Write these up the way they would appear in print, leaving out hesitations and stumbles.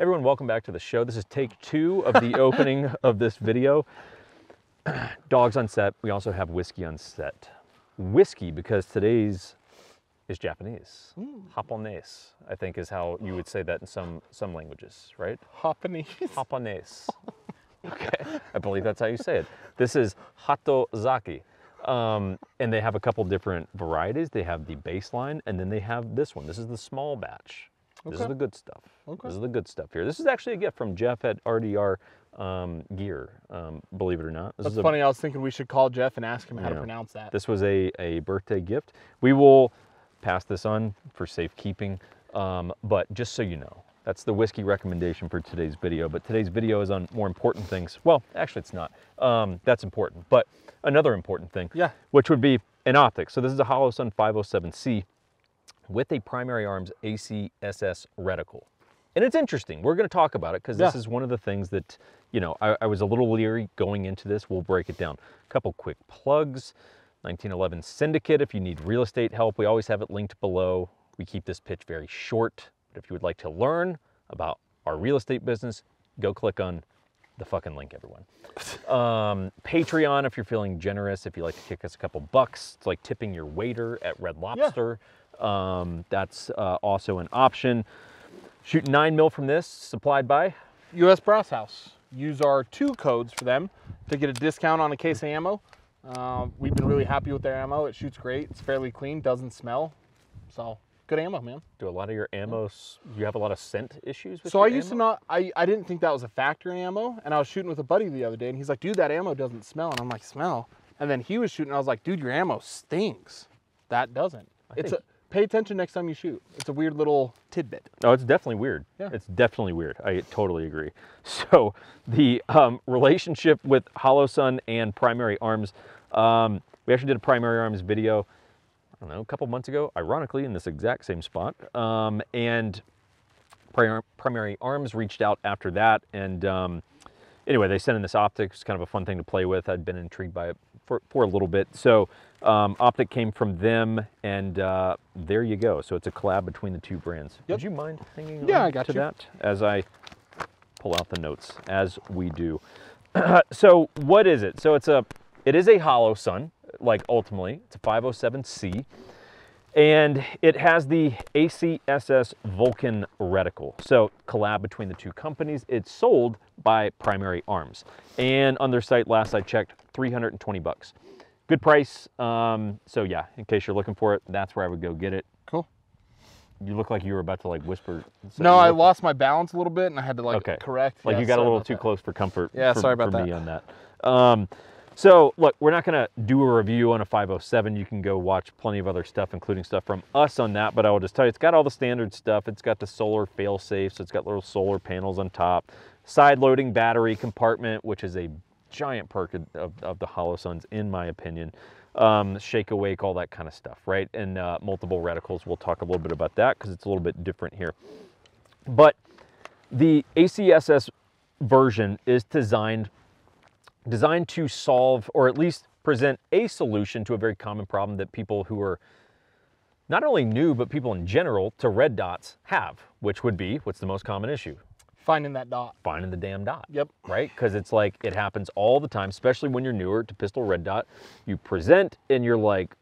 Everyone, welcome back to the show. This is take two of the opening of this video. Dogs on set. We also have whiskey on set. Whiskey, because today's is Japanese. Japonese, I think, is how you would say that in some languages, right? Japanese. Japanese. Okay, I believe that's how you say it. This is Hatozaki. And they have a couple different varieties. They have the baseline, and then they have this one. This is the small batch. Okay. This is the good stuff. Okay. This is the good stuff here. This is actually a gift from Jeff at RDR Gear, believe it or not. That's funny. I was thinking we should call Jeff and ask him how to pronounce that. This was a birthday gift. We will pass this on for safekeeping, but just so you know, that's the whiskey recommendation for today's video. But today's video is on more important things. Well, actually it's not. That's important, but another important thing, which would be an optic. So this is a Holosun 507C with a Primary Arms ACSS reticle. And it's interesting, we're gonna talk about it because this is one of the things that, you know, I was a little leery going into this. We'll break it down. A couple quick plugs. 1911 Syndicate, if you need real estate help, we always have it linked below. We keep this pitch very short, but if you would like to learn about our real estate business, go click on the fucking link, everyone. Patreon, if you're feeling generous, if you like to kick us a couple bucks, it's like tipping your waiter at Red Lobster. That's also an option. Shoot 9mm from this, supplied by US Brass House. Use our two codes for them to get a discount on a case of ammo. We've been really happy with their ammo. It shoots great. It's fairly clean, doesn't smell. So good ammo, man. Do a lot of your ammo, you have a lot of scent issues with your ammo? So I used to not, I didn't think that was a factor in ammo. And I was shooting with a buddy the other day and he's like, dude, that ammo doesn't smell. And I'm like, smell? And then he was shooting and I was like, dude, your ammo stinks. That doesn't. Pay attention next time you shoot. It's a weird little tidbit. Oh, it's definitely weird. Yeah. It's definitely weird. I totally agree. So the relationship with Holosun and Primary Arms, we actually did a Primary Arms video, I don't know, a couple months ago, ironically in this exact same spot. And Primary Arms reached out after that. And anyway, they sent in this optic. It's kind of a fun thing to play with. I'd been intrigued by it for a little bit. So optic came from them, and there you go. So it's a collab between the two brands. Yep. Would you mind hanging on to that as I pull out the notes, as we do? So what is it? So it is a Holosun, like ultimately. It's a 507C, and it has the ACSS Vulcan reticle. So collab between the two companies. It's sold by Primary Arms, and on their site, last I checked, 320 bucks. Good price. So yeah, in case you're looking for it, that's where I would go get it. Cool. You look like you were about to like whisper. No, I lost my balance a little bit and I had to like correct. Like you got a little too close for comfort. Yeah, sorry about that. For me on that. So look, we're not gonna do a review on a 507. You can go watch plenty of other stuff, including stuff from us on that, but I will just tell you, it's got all the standard stuff. It's got the solar fail safe, so it's got little solar panels on top, side loading battery compartment, which is a giant perk of the Holosuns, in my opinion. Shake awake, all that kind of stuff, right? And multiple reticles, we'll talk a little bit about that because it's a little bit different here. But the ACSS version is designed to solve, or at least present a solution to a very common problem that people who are not only new, but people in general to red dots have, which would be, what's the most common issue? Finding that dot. Finding the damn dot. Yep. Right? Because it's like, it happens all the time, especially when you're newer to pistol red dot. You present and you're like,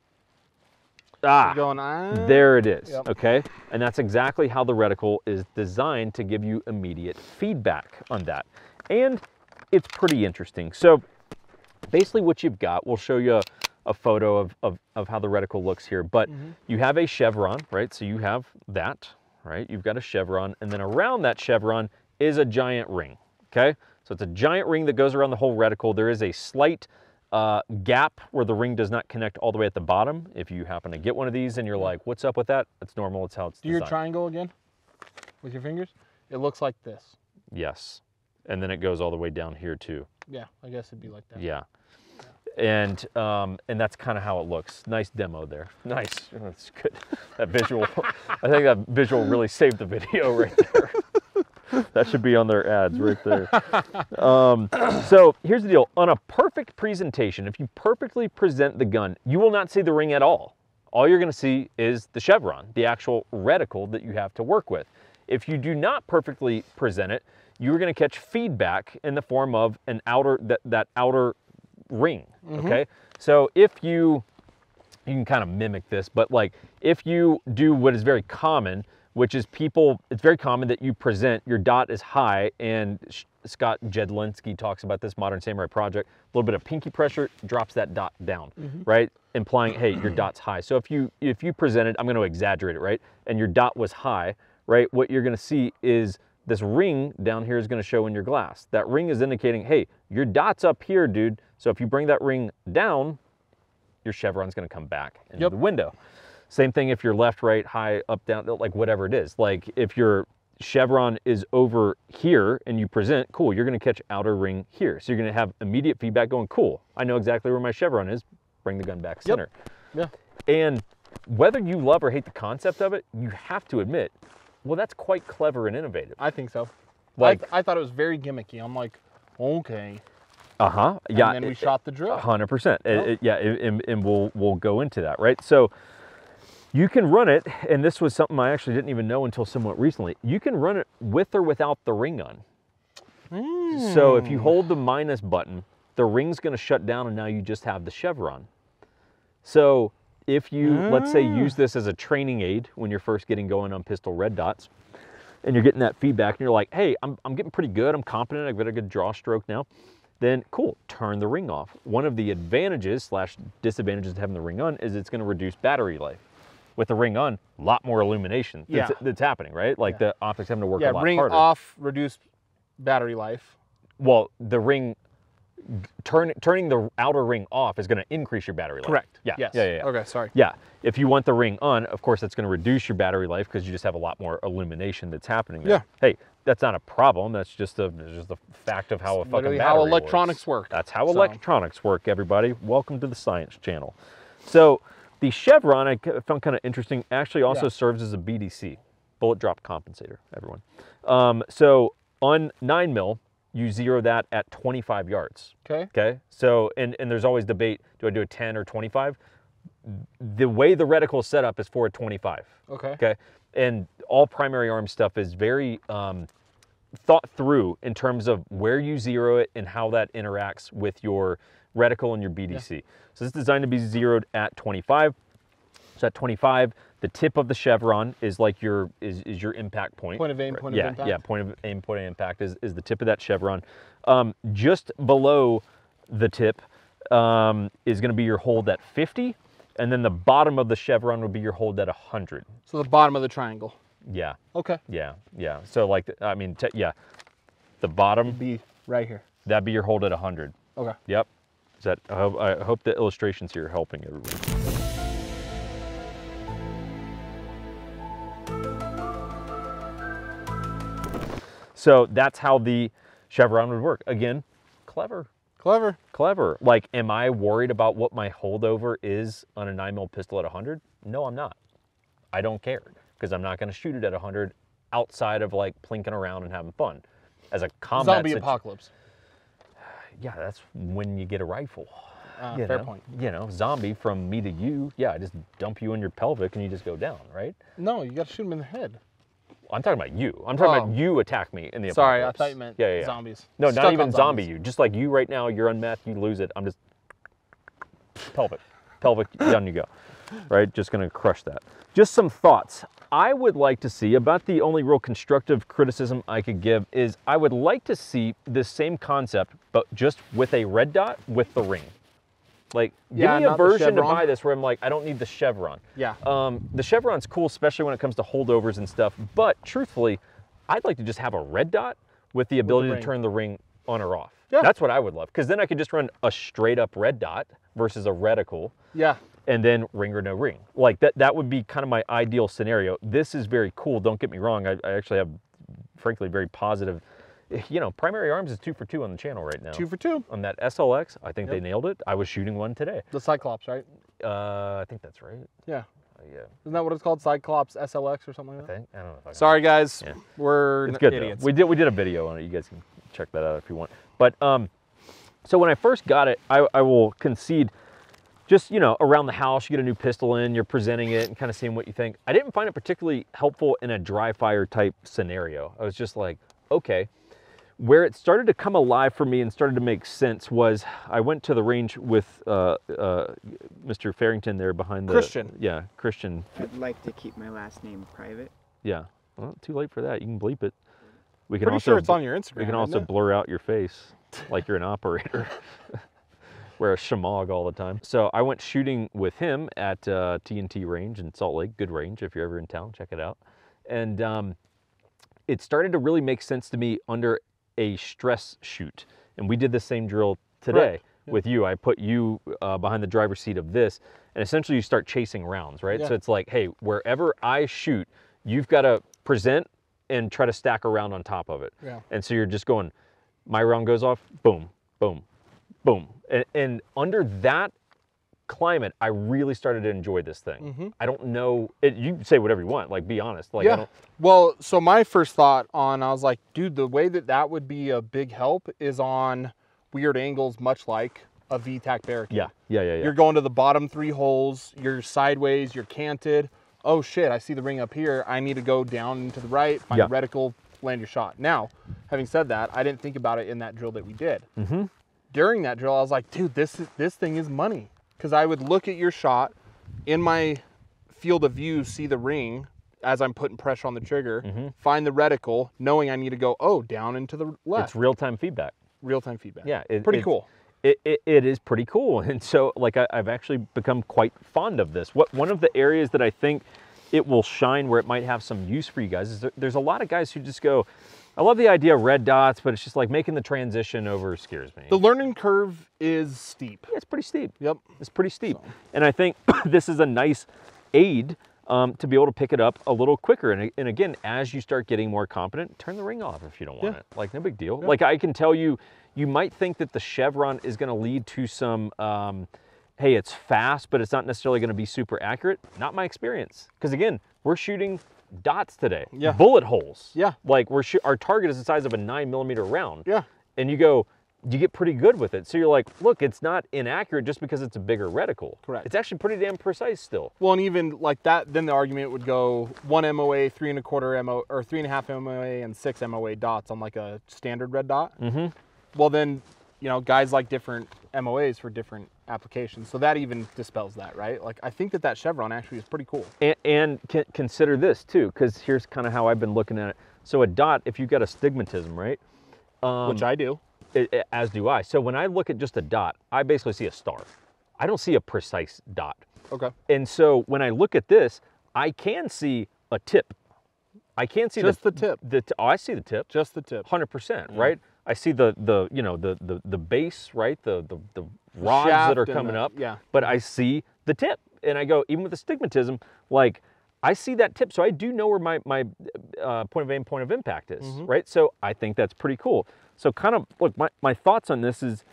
there it is. Yep. Okay. And that's exactly how the reticle is designed, to give you immediate feedback on that. And it's pretty interesting. So basically what you've got, we'll show you a photo of how the reticle looks here, but you have a chevron, right? So you have that, right? You've got a chevron, and then around that chevron is a giant ring, okay? So it's a giant ring that goes around the whole reticle. There is a slight gap where the ring does not connect all the way at the bottom. If you happen to get one of these and you're like, what's up with that? That's normal, it's how it's designed. Do your triangle again with your fingers. It looks like this. Yes, and then it goes all the way down here too. Yeah, I guess it'd be like that. Yeah, and that's kind of how it looks. Nice demo there. Nice, that's good. That visual, I think that visual really saved the video right there. That should be on their ads right there. So here's the deal. On a perfect presentation, if you perfectly present the gun, you will not see the ring at all. All you're going to see is the chevron, the actual reticle that you have to work with. If you do not perfectly present it, you're going to catch feedback in the form of an outer, that outer ring, okay? So if you can kind of mimic this, but like if you do what is very common, which is it's very common that you present, your dot is high, and Scott Jedlinski talks about this Modern Samurai project, a little bit of pinky pressure drops that dot down, right? Implying, hey, your dot's high. So if you presented, I'm going to exaggerate it, right? And your dot was high, right? What you're going to see is this ring down here is going to show in your glass. That ring is indicating, hey, your dot's up here, dude. So if you bring that ring down, your chevron's going to come back into the window. Same thing if you're left, right, high, up, down, like whatever it is. Like if your chevron is over here and you present, cool, you're going to catch outer ring here. So you're going to have immediate feedback going, cool, I know exactly where my chevron is. Bring the gun back center. Yeah. And whether you love or hate the concept of it, you have to admit, well, that's quite clever and innovative. I think so. Like, I thought it was very gimmicky. I'm like, okay. Yeah. And then we shot the drill. 100%. Yeah, and we'll go into that, right? So you can run it, and this was something I actually didn't even know until somewhat recently. You can run it with or without the ring on. So if you hold the minus button, the ring's going to shut down, and now you just have the chevron. So if you, let's say, use this as a training aid when you're first getting going on pistol red dots, and you're getting that feedback, and you're like, hey, I'm getting pretty good, I'm competent, I've got a good draw stroke now, then cool, turn the ring off. One of the advantages / disadvantages of having the ring on is it's going to reduce battery life. With the ring on, a lot more illumination that's happening, right? Like the optics having to work a lot harder. Yeah, ring off, reduce battery life. Well, the ring... Turning the outer ring off is going to increase your battery life. Correct. Yeah. Yes. Yeah. Okay, sorry. Yeah. If you want the ring on, of course, that's going to reduce your battery life because you just have a lot more illumination that's happening there. Yeah. Hey, that's not a problem. That's just the fact of how a fucking battery how electronics works. That's how electronics work, everybody. Welcome to the Science Channel. So the chevron, I found kind of interesting, actually also serves as a BDC, bullet drop compensator, everyone. So on 9mm, you zero that at 25 yards. Okay. Okay. So, and there's always debate, do I do a 10 or 25? The way the reticle is set up is for a 25. Okay. Okay. And all Primary Arms stuff is very thought through in terms of where you zero it and how that interacts with your reticle and your BDC. Yeah. So it's designed to be zeroed at 25. So at 25, the tip of the chevron is like your is your impact point. Point of aim, point of impact. Yeah, point of aim, point of impact is the tip of that chevron. Just below the tip is going to be your hold at 50, and then the bottom of the chevron would be your hold at 100. So the bottom of the triangle. Yeah. Okay. Yeah, yeah. So like, I mean, the bottom. It'd be right here. That'd be your hold at 100. Okay. Yep. Is that? I hope the illustrations here are helping everyone. So that's how the chevron would work. Again, clever. Clever. Clever. Like, am I worried about what my holdover is on a 9mm pistol at 100? No, I'm not. I don't care because I'm not going to shoot it at 100 outside of like plinking around and having fun. As a combat zombie apocalypse. Yeah, that's when you get a rifle. Fair point. You know, zombie from me to you. Yeah, I just dump you in your pelvic and you just go down, right? No, you got to shoot him in the head. I'm talking about you. I'm talking about you attack me in the apocalypse. Sorry, I thought you meant zombies. No, not even zombie you. Just like you right now, you're unmasked, you lose it. I'm just pelvic. Pelvic, down you go. Right? Just gonna crush that. Just some thoughts I would like to see. About the only real constructive criticism I could give is I would like to see this same concept, but just with a red dot with the ring. Like, give me a version to buy this where I'm like, I don't need the chevron. Yeah. The chevron's cool, especially when it comes to holdovers and stuff. But truthfully, I'd like to just have a red dot with the ability to turn the ring on or off. Yeah. That's what I would love. Because then I could just run a straight up red dot versus a reticle. Yeah. And then ring or no ring. Like, that would be kind of my ideal scenario. This is very cool. Don't get me wrong. I actually have, frankly, very positive... You know, Primary Arms is 2 for 2 on the channel right now. 2 for 2. On that SLX, I think they nailed it. I was shooting one today. The Cyclops, right? I think that's right. Yeah. Yeah. Isn't that what it's called? Cyclops SLX or something like that? I don't know if I Sorry, guys. Yeah. We're idiots. We did a video on it. You guys can check that out if you want. But, so when I first got it, I will concede just, you know, around the house, you get a new pistol in, you're presenting it and kind of seeing what you think. I didn't find it particularly helpful in a dry fire type scenario. I was just like, okay. Where it started to come alive for me and started to make sense was I went to the range with Mr. Farrington there behind the... Christian. Yeah, Christian. I'd like to keep my last name private. Yeah. Well, too late for that. You can bleep it. We can also, sure it's on your Instagram. We can also blur out your face like you're an operator. Wear a shemagh all the time. So I went shooting with him at TNT Range in Salt Lake. Good range. If you're ever in town, check it out. And it started to really make sense to me under a stress shoot. And we did the same drill today with you. I put you behind the driver's seat of this. And essentially you start chasing rounds, right? Yeah. So it's like, hey, wherever I shoot, you've got to present and try to stack a round on top of it. Yeah. And so you're just going, my round goes off, boom, boom, boom. And under that climate, I really started to enjoy this thing. Mm-hmm. I don't know, you say whatever you want, like be honest. Like, yeah, I don't... Well, so my first thought on, I was like, dude, the way that that would be a big help is on weird angles, much like a V-tac barricade. Yeah. Yeah. You're going to the bottom three holes, you're sideways, you're canted. Oh shit, I see the ring up here. I need to go down into the right, find a reticle, land your shot. Now, having said that, I didn't think about it in that drill that we did. Mm-hmm. During that drill, I was like, dude, this thing is money. Because I would look at your shot, in my field of view, see the ring as I'm putting pressure on the trigger, find the reticle, knowing I need to go, oh, down into the left. It's real-time feedback. Real-time feedback. Yeah. Pretty cool. It is pretty cool. And so, like, I've actually become quite fond of this. One of the areas that I think it will shine where it might have some use for you guys is there's a lot of guys who just go, I love the idea of red dots, but it's just like making the transition over scares me. The learning curve is steep. Yeah, it's pretty steep. Yep. It's pretty steep. So. And I think this is a nice aid to be able to pick it up a little quicker. And again, as you start getting more competent, turn the ring off if you don't want it. Like, no big deal. Yeah. Like, I can tell you, you might think that the chevron is going to lead to some, hey, it's fast, but it's not necessarily going to be super accurate. Not my experience. Because again, we're shooting dots today, bullet holes. Yeah. Like our target is the size of a 9mm round. Yeah. And you go, you get pretty good with it. So you're like, look, it's not inaccurate just because it's a bigger reticle. Correct. It's actually pretty damn precise still. Well, and even like that, then the argument would go 1 MOA, 3 1/4 MOA, or 3 1/2 MOA, and 6 MOA dots on like a standard red dot. Mm-hmm. Well, then, you know, guys like different MOAs for different applications. So that even dispels that, right? Like, I think that that chevron actually is pretty cool. And consider this too, because here's kind of how I've been looking at it. So a dot, if you've got astigmatism, right? Which I do. As do I. So when I look at just a dot, I basically see a star. I don't see a precise dot. Okay. And so when I look at this, I can see a tip. I can see just the tip. Oh, I see the tip. Just the tip. 100%, right? I see the you know the base, right? The rods that are coming up. Yeah. But I see the tip, and I go, even with astigmatism, like I see that tip, so I do know where my point of aim, point of impact is, right? So I think that's pretty cool. So kind of look, my thoughts on this is,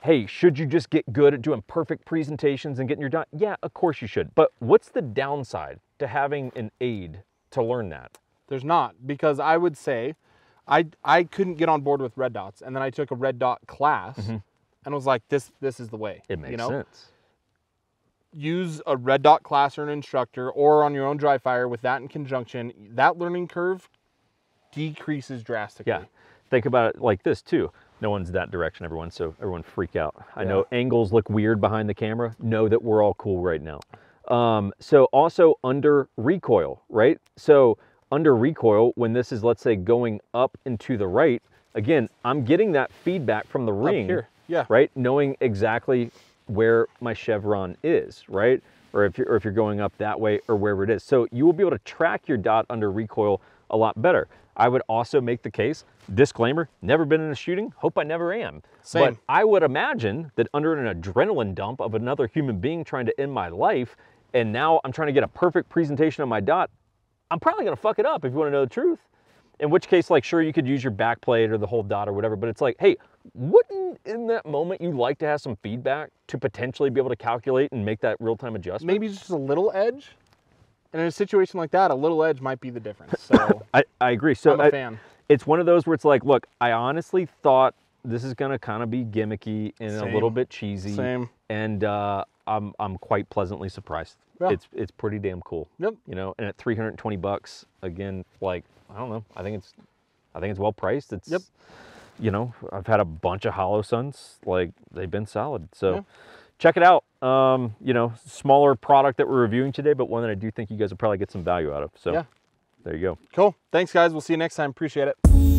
hey, should you just get good at doing perfect presentations and getting your dot? Yeah, of course you should. But what's the downside to having an aid to learn that? There's not, because I would say, I couldn't get on board with red dots, and then I took a red dot class and was like, this is the way. It makes sense. Use a red dot class or an instructor or on your own dry fire with that in conjunction. That learning curve decreases drastically. Yeah, think about it like this too. No one's that direction, everyone, so everyone freak out. I know angles look weird behind the camera. Know that we're all cool right now. So also under recoil, right? So under recoil, when this is, let's say, going up and to the right, again, I'm getting that feedback from the ring, up here. Yeah. Right? Knowing exactly where my chevron is, right? Or if you're going up that way or wherever it is. So you will be able to track your dot under recoil a lot better. I would also make the case, disclaimer, never been in a shooting, hope I never am. Same. But I would imagine that under an adrenaline dump of another human being trying to end my life, and now I'm trying to get a perfect presentation of my dot, I'm probably gonna fuck it up if you wanna know the truth. In which case, like, sure, you could use your back plate or the whole dot or whatever, but it's like, hey, wouldn't in that moment you like to have some feedback to potentially be able to calculate and make that real-time adjustment? Maybe just a little edge? And in a situation like that, a little edge might be the difference, so. I agree, so I'm a fan. It's one of those where it's like, look, I honestly thought this is going to kind of be gimmicky and a little bit cheesy. And I'm quite pleasantly surprised. Yeah. It's pretty damn cool. Yep. You know, and at 320 bucks, again, like, I don't know. I think it's well priced. It's, yep. You know, I've had a bunch of Holosuns. Like, they've been solid. So yeah. Check it out. You know, smaller product that we're reviewing today, but one that I do think you guys will probably get some value out of. So yeah. There you go. Cool. Thanks, guys. We'll see you next time. Appreciate it.